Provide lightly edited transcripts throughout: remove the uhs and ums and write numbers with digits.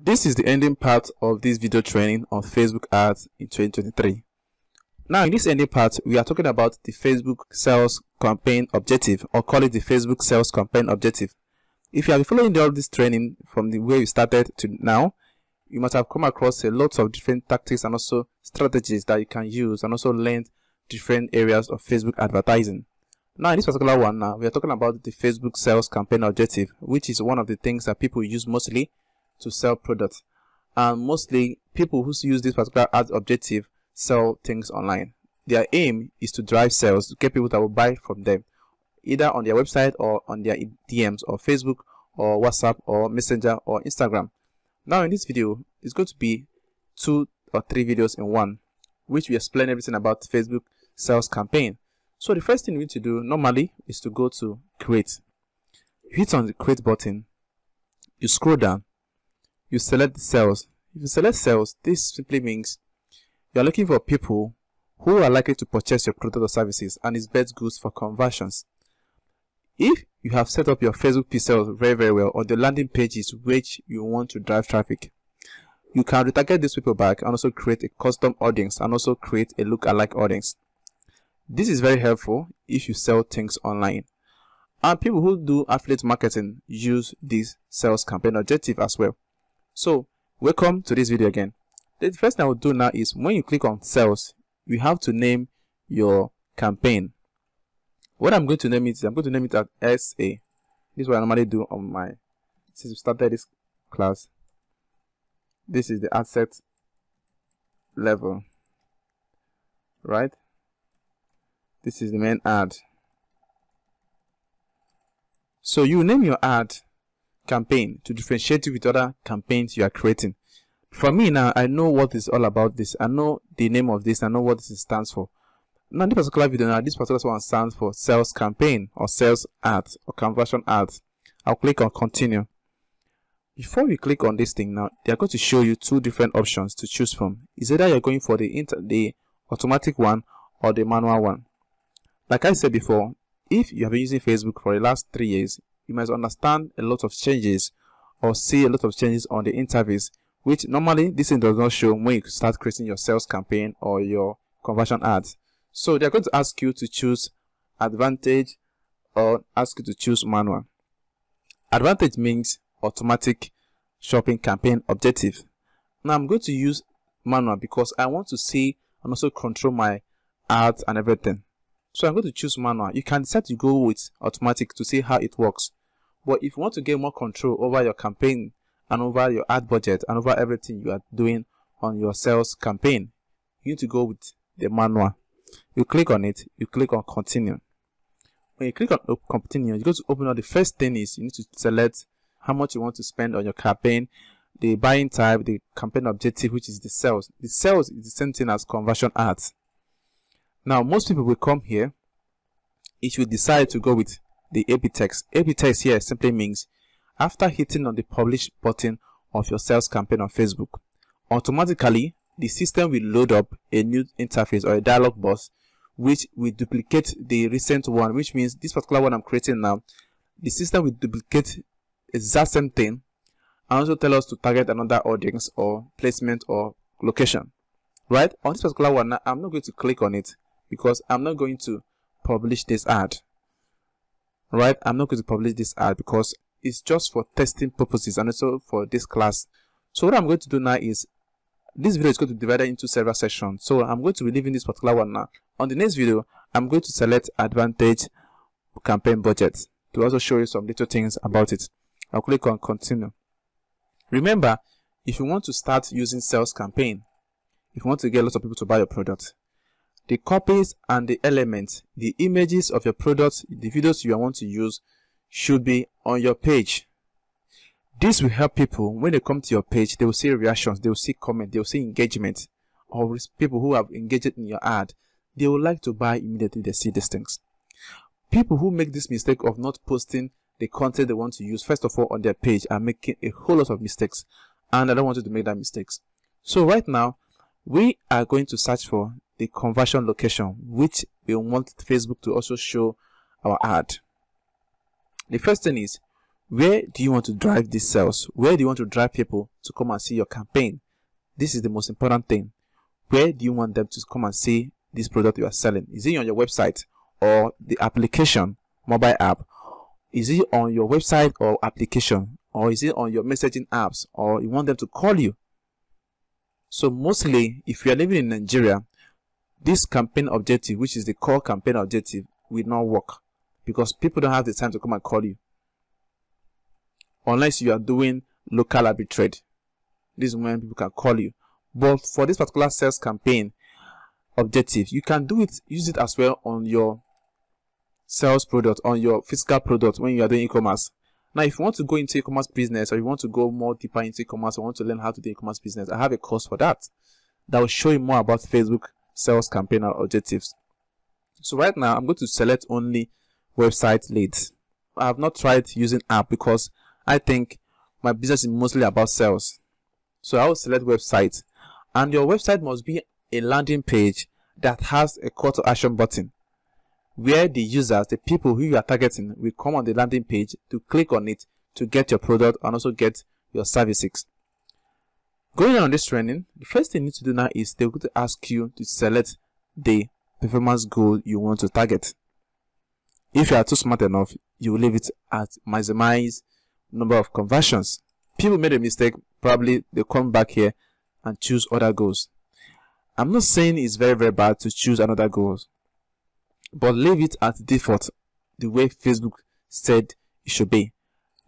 This is the ending part of this video training on Facebook ads in 2023. Now in this ending part, we are talking about the Facebook sales campaign objective, or call it the Facebook sales campaign objective. If you have been following all this training from the way we started to now, you must have come across a lot of different tactics and also strategies that you can use and also learn different areas of Facebook advertising. Now in this particular one, now we are talking about the Facebook sales campaign objective, which is one of the things that people use mostly to sell products, and mostly people who use this particular ad objective sell things online. Their aim is to drive sales, to get people that will buy from them, either on their website or on their DMs or Facebook or WhatsApp or Messenger or Instagram. Now in this video, it's going to be 2 or 3 videos in one, which we explain everything about Facebook sales campaign. So the first thing we need to do normally is to go to create. You hit on the create button, you scroll down, you select the sales. If you select sales, this simply means you are looking for people who are likely to purchase your product or services, and it's best goods for conversions. If you have set up your Facebook pixels very well on the landing pages which you want to drive traffic, you can retarget these people back and also create a custom audience and also create a look-alike audience. This is very helpful if you sell things online. And people who do affiliate marketing use this sales campaign objective as well. So welcome to this video again. The first thing I will do now is when you click on sales, you have to name your campaign. What I'm going to name it, I'm going to name it as SA. This is what I normally do on my, since we started this class. This is the ad set level, right? This is the main ad. So you name your ad campaign to differentiate you with other campaigns you are creating. For me now, I know what is all about this. I know the name of this. I know what this stands for. Now, this particular video now, this particular one stands for sales campaign or sales ads or conversion ads. I'll click on continue. Before we click on this thing now, they are going to show you 2 different options to choose from. It's either you're going for the automatic one or the manual one. Like I said before, if you have been using Facebook for the last 3 years, you must understand a lot of changes or see a lot of changes on the interface, which normally this thing does not show when you start creating your sales campaign or your conversion ads. So they're going to ask you to choose advantage or ask you to choose manual. Advantage means automatic shopping campaign objective. Now I'm going to use manual because I want to see and also control my ads and everything. So I'm going to choose manual. You can decide to go with automatic to see how it works. But if you want to get more control over your campaign and over your ad budget and over everything you are doing on your sales campaign, you need to go with the manual. You click on it, you click on continue. When you click on continue, you go to open up. The first thing is you need to select how much you want to spend on your campaign, the buying type, the campaign objective, which is the sales. The sales is the same thing as conversion ads. Now, most people will come here if you decide to go with the A/B test. A/B test here simply means after hitting on the publish button of your sales campaign on Facebook, automatically the system will load up a new interface or a dialog box which will duplicate the recent one, which means this particular one I'm creating now, the system will duplicate the exact same thing and also tell us to target another audience or placement or location. Right? On this particular one, now, I'm not going to click on it, because I'm not going to publish this ad. Right? I'm not going to publish this ad because it's just for testing purposes and also for this class. So what I'm going to do now is this video is going to be divided into several sections. So I'm going to be leaving this particular one now. On the next video, I'm going to select advantage campaign budget to also show you some little things about it. I'll click on continue. Remember, if you want to start using sales campaign, if you want to get lots of people to buy your product, the copies and the elements, the images of your products, the videos you want to use should be on your page. This will help people when they come to your page. They will see reactions, they will see comments, they will see engagement, or people who have engaged in your ad. They will like to buy immediately they see these things. People who make this mistake of not posting the content they want to use first of all on their page are making a whole lot of mistakes, and I don't want you to make that mistakes. So right now we are going to search for the conversion location which we want Facebook to also show our ad. The first thing is Where do you want to drive these sales? Where do you want to drive people to come and see your campaign? This is the most important thing. Where do you want them to come and see this product you are selling? Is it on your website or the application, mobile app? Is it on your website or application? Or is it on your messaging apps? Or you want them to call you? So mostly, if you are living in Nigeria, this campaign objective, which is the core campaign objective, will not work because people don't have the time to come and call you. Unless you are doing local arbitrage, this is when people can call you. But for this particular sales campaign objective, you can do it, use it as well on your sales product, on your physical product when you are doing e-commerce. Now, if you want to go into e-commerce business, or you want to go more deeper into e-commerce, or want to learn how to do e-commerce business, I have a course for that that will show you more about Facebook sales campaign objectives. So right now, I'm going to select only website leads. I have not tried using app because I think my business is mostly about sales. So I will select website, and your website must be a landing page that has a call to action button, where the users, the people who you are targeting, will come on the landing page to click on it to get your product and also get your services. Going on this training, the first thing you need to do now is they're going to ask you to select the performance goal you want to target. If you are too smart enough, you will leave it at maximize number of conversions. People made a mistake, probably they come back here and choose other goals. I'm not saying it's very bad to choose another goals, but leave it at default, the way Facebook said it should be.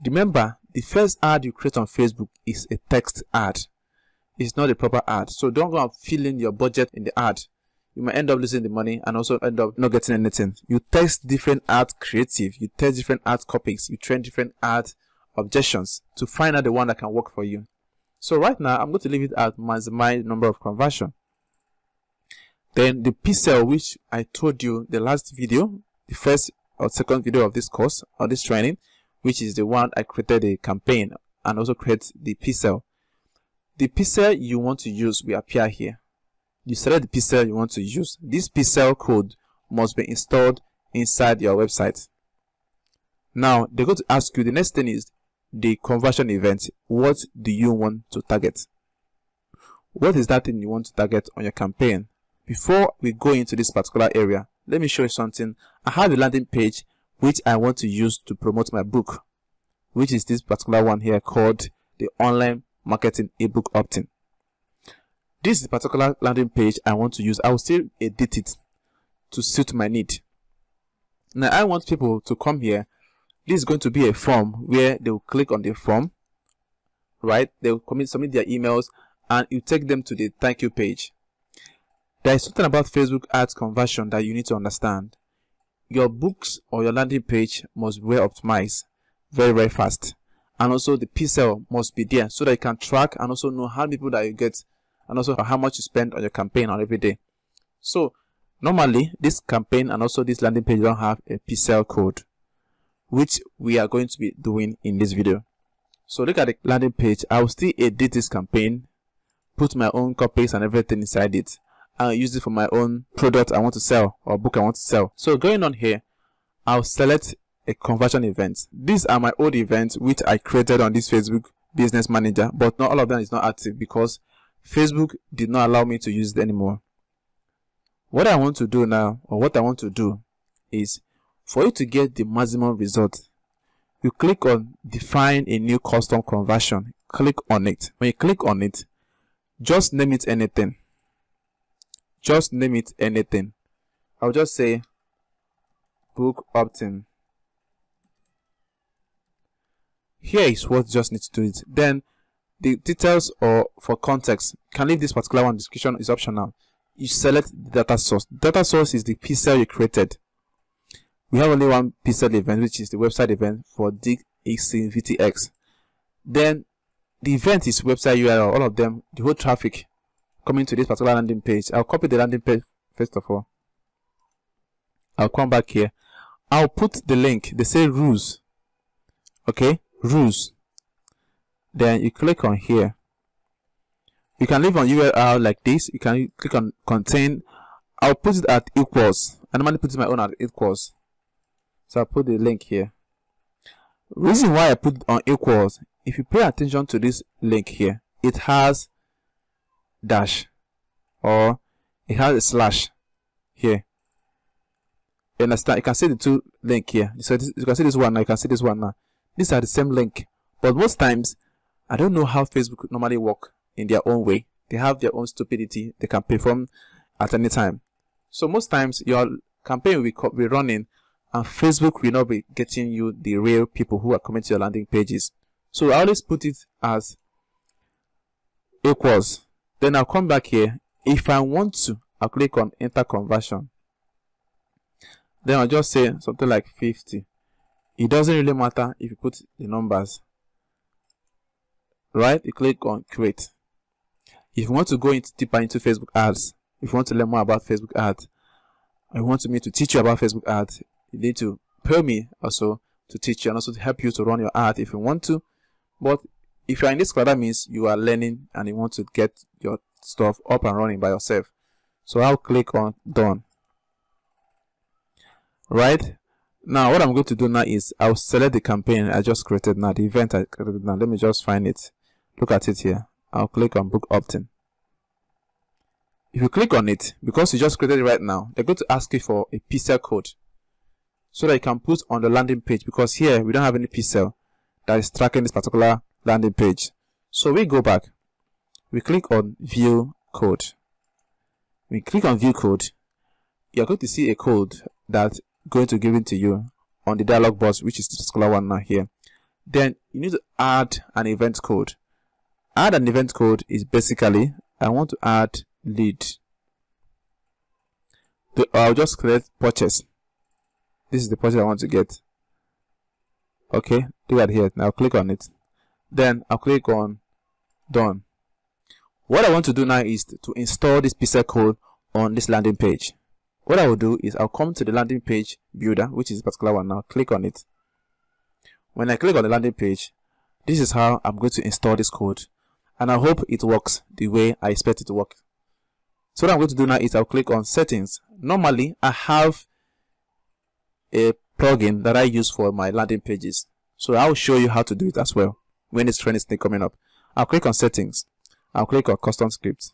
Remember, the first ad you create on Facebook is a text ad. It's not a proper ad, so don't go and fill in your budget in the ad. You might end up losing the money and also end up not getting anything. You test different ad creative, you test different ad copies, you train different ad objections to find out the one that can work for you. So right now, I'm going to leave it at maximize number of conversion. Then the pixel, which I told you the last video, the first or second video of this course or this training, which is the one I created a campaign and also create the pixel. The pixel you want to use will appear here. You select the pixel you want to use. This pixel code must be installed inside your website. Now they're going to ask you, the next thing is the conversion event. What do you want to target? What is that thing you want to target on your campaign? Before we go into this particular area, let me show you something. I have a landing page which I want to use to promote my book, which is this particular one here called the Online Marketing Ebook Opt-in. This particular landing page I want to use, I will still edit it to suit my need. Now I want people to come here. This is going to be a form where they will click on the form, right? They will submit their emails, and you take them to the thank you page. There is something about Facebook ads conversion that you need to understand. Your books or your landing page must be well optimized, very fast. And also the pixel must be there so that you can track and also know how many people that you get and also how much you spend on your campaign on every day. So normally this campaign and also this landing page don't have a pixel code, which we are going to be doing in this video. So look at the landing page. I will still edit this campaign, put my own copies and everything inside it. I'll use it for my own product I want to sell or book I want to sell. So going on here, I'll select a conversion event. These are my old events which I created on this Facebook Business Manager, but not all of them is not active because Facebook did not allow me to use it anymore. What I want to do now, or what I want to do, is for you to get the maximum result, you click on define a new custom conversion. Click on it. When you click on it, just name it anything. Just name it anything. I'll just say book opt-in. Here is what just needs to do it. Then the details or for context, can leave this particular one, description is optional. You select the data source. Data source is the pixel you created. We have only one pixel event, which is the website event for DXCVTX. Then the event is website URL, all of them, the whole traffic coming to this particular landing page. I'll copy the landing page first of all. I'll come back here. I'll put the link. They say rules. Okay, rules. Then you click on here. You can leave on URL like this. You can click on contain. I'll put it at equals. I normally put my own at equals. So I'll put the link here. Reason why I put on equals, if you pay attention to this link here, it has dash or it has a slash here. You understand? You can see the two link here. So this, you can see this one now, you can see this one now. These are the same link, but most times I don't know how Facebook normally work in their own way. They have their own stupidity they can perform at any time. So most times your campaign will be running and Facebook will not be getting you the real people who are coming to your landing pages. So I always put it as equals. Then I'll come back here. If I want to, I'll click on enter conversion. Then I'll just say something like 50. It doesn't really matter if you put the numbers. Right? You click on create. If you want to go deeper into Facebook ads, if you want to learn more about Facebook ads, I want me to teach you about Facebook ads, you need to pay me also to teach you and also to help you to run your ad if you want to. But if you are in this class, that means you are learning and you want to get your stuff up and running by yourself. So I'll click on done. Right? Now what I'm going to do now is I'll select the campaign I just created now, the event I created now. Let me just find it. Look at it here. I'll click on book opt-in. If you click on it, because you just created it right now, they're going to ask you for a pixel code so that you can put on the landing page, because here we don't have any pixel that is tracking this particular landing page. So we go back, we click on view code. We click on view code, you're going to see a code that's going to give it to you on the dialog box, which is this particular one now here. Then you need to add an event code. Add an event code is basically, I want to add lead. I'll just create purchase. This is the purchase I want to get. Okay, do that here. Now click on it. Then I'll click on done. What I want to do now is to install this pixel code on this landing page. What I will do is I'll come to the landing page builder, which is this particular one now. Click on it. When I click on the landing page, this is how I'm going to install this code. And I hope it works the way I expect it to work. So what I'm going to do now is I'll click on settings. Normally, I have a plugin that I use for my landing pages. So I'll show you how to do it as well when this training is coming up. I'll click on settings. I'll click on custom script.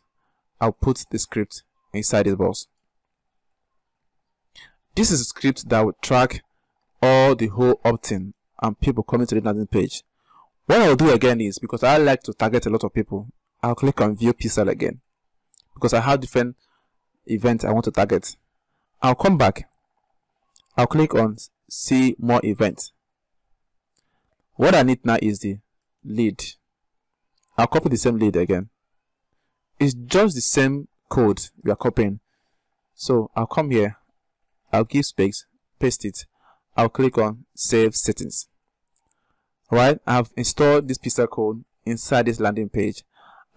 I'll put the script inside this box. This is a script that will track all the whole opt-in and people coming to the landing page. What I'll do again is, because I like to target a lot of people, I'll click on view pixel again, because I have different events I want to target. I'll come back. I'll click on see more events. What I need now is the lead. I'll copy the same lead again. It's just the same code we are copying. So I'll come here. I'll give space, paste it. I'll click on save settings. Right, I've installed this pixel code inside this landing page,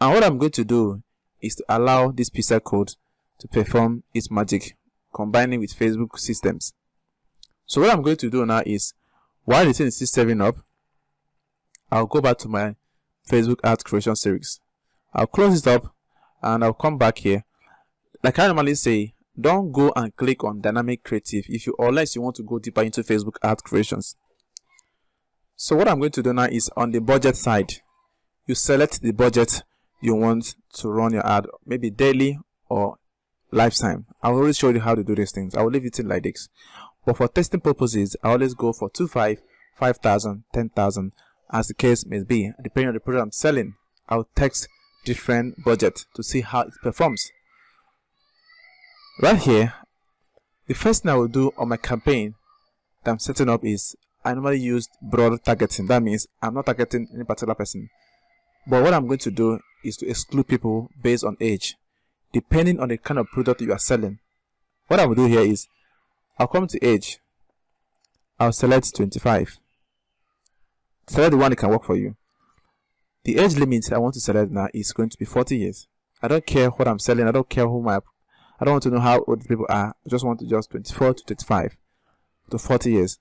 and what I'm going to do is to allow this pixel code to perform its magic, combining with Facebook systems. So what I'm going to do now is, while the thing is saving up, I'll go back to my Facebook ad creation series. I'll close it up and I'll come back here. Like I normally say, don't go and click on dynamic creative if you, unless you want to go deeper into Facebook ad creations. So what I'm going to do now is, on the budget side, you select the budget you want to run your ad, maybe daily or lifetime. I will always show you how to do these things. I will leave it in like this. But for testing purposes, I always go for 2,500, 5,000, 10,000, as the case may be. Depending on the product I'm selling, I'll test different budget to see how it performs. Right here, the first thing I will do on my campaign that I'm setting up is, I normally use broad targeting. That means I'm not targeting any particular person. But what I'm going to do is to exclude people based on age, depending on the kind of product you are selling. What I will do here is, I'll come to age. I'll select 25. Select the one that can work for you. The age limit I want to select now is going to be 40 years. I don't care what I'm selling. I don't care who my, I don't want to know how old people are. I just want to just 24 to 25 to 40 years.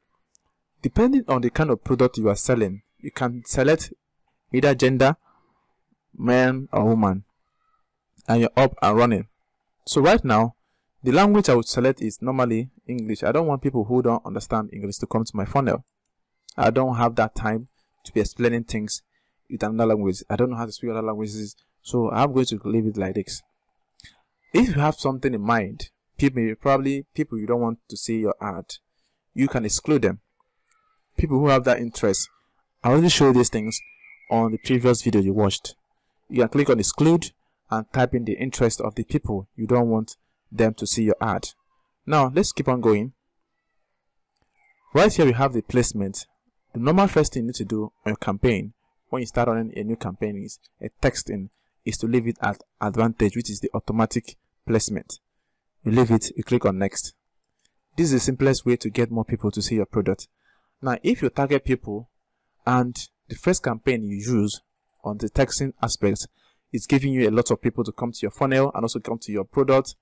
Depending on the kind of product you are selling, you can select either gender, man or woman, and you're up and running. So right now, the language I would select is normally English. I don't want people who don't understand English to come to my funnel. I don't have that time to be explaining things with another language. I don't know how to speak other languages, so I'm going to leave it like this. If you have something in mind, people you don't want to see your ad, you can exclude them. People who have that interest, I already showed these things on the previous video you watched. You can click on exclude and type in the interest of the people you don't want them to see your ad. Now let's keep on going. Right here we have the placement. The normal first thing you need to do on your campaign when you start running a new campaign is a texting, is to leave it at advantage, which is the automatic placement. You leave it, you click on next. This is the simplest way to get more people to see your product. Now if you target people and the first campaign you use on the texting aspect is giving you a lot of people to come to your funnel and also come to your product,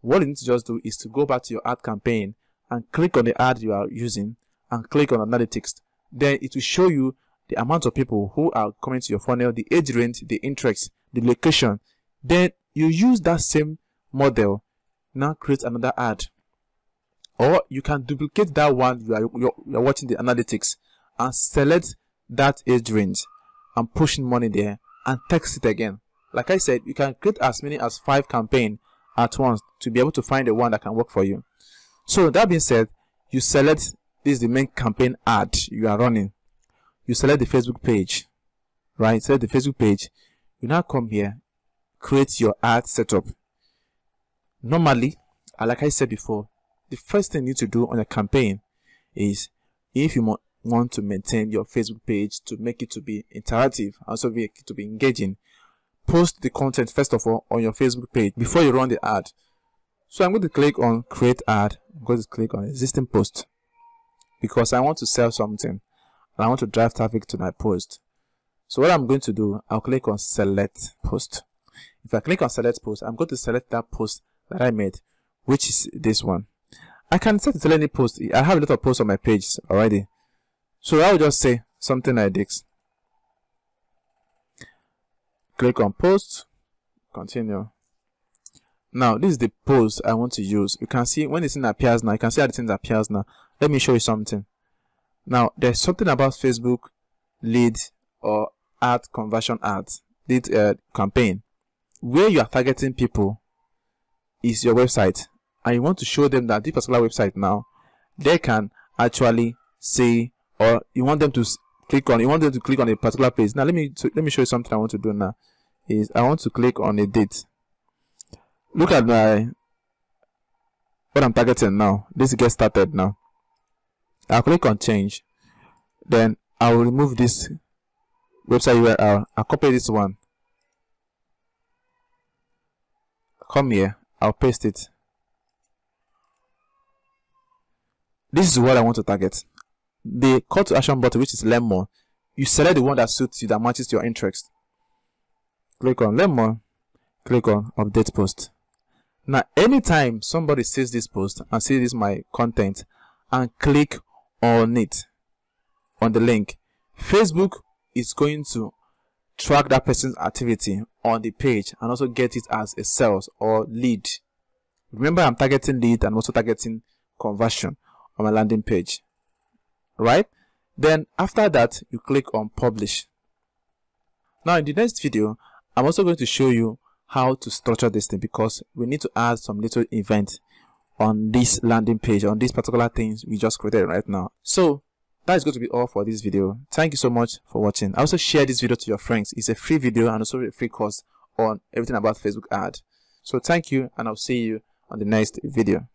what you need to just do is to go back to your ad campaign and click on the ad you are using and click on analytics. Then it will show you the amount of people who are coming to your funnel, the age range, the interest, the location. Then you use that same model, now create another ad, or you can duplicate that one you are watching the analytics and select that age range and pushing money there and text it again. Like I said, you can create as many as 5 campaigns at once to be able to find the one that can work for you. So that being said, you select, this is the main campaign ad you are running, you select the Facebook page, right? Select the Facebook page. You now come here, create your ad setup. Normally, like I said before, the first thing you need to do on a campaign is, if you want to maintain your Facebook page, to make it to be interactive, also make it to be engaging, post the content first of all on your Facebook page before you run the ad. So I'm going to click on create ad. I'm going to click on existing post because I want to sell something and I want to drive traffic to my post. So what I'm going to do, I'll click on select post. If I click on select post, I'm going to select that post that I made, which is this one. I can set to select any post. I have a lot of posts on my page already. So I'll just say something like this. Click on post, continue. Now this is the post I want to use. You can see when this thing appears now, you can see how the thing appears now. Let me show you something. Now there's something about Facebook leads or ad conversion ads, lead campaign, where you are targeting people is your website, and you want to show them that this particular website now they can actually see, or you want them to click on, you want them to click on a particular page. Now let me show you something I want to do now is I want to click on a date. Look at my what I'm targeting now. This gets started now. I'll click on change. Then I will remove this website URL. I'll copy this one. Come here. I'll paste it. This is what I want to target. The call to action button, which is learn more. You select the one that suits you, that matches your interest. Click on learn more. Click on update post. Now, anytime somebody sees this post and sees this my content and click on it, on the link, Facebook is going to track that person's activity on the page and also get it as a sales or lead. Remember, I'm targeting lead and also targeting conversion on my landing page, right? Then after that, you click on publish. Now in the next video, I'm also going to show you how to structure this thing, because we need to add some little event on this landing page, on these particular things we just created right now. So that is going to be all for this video. Thank you so much for watching. Also share this video to your friends. It's a free video and also a free course on everything about Facebook ad. So thank you, and I'll see you on the next video.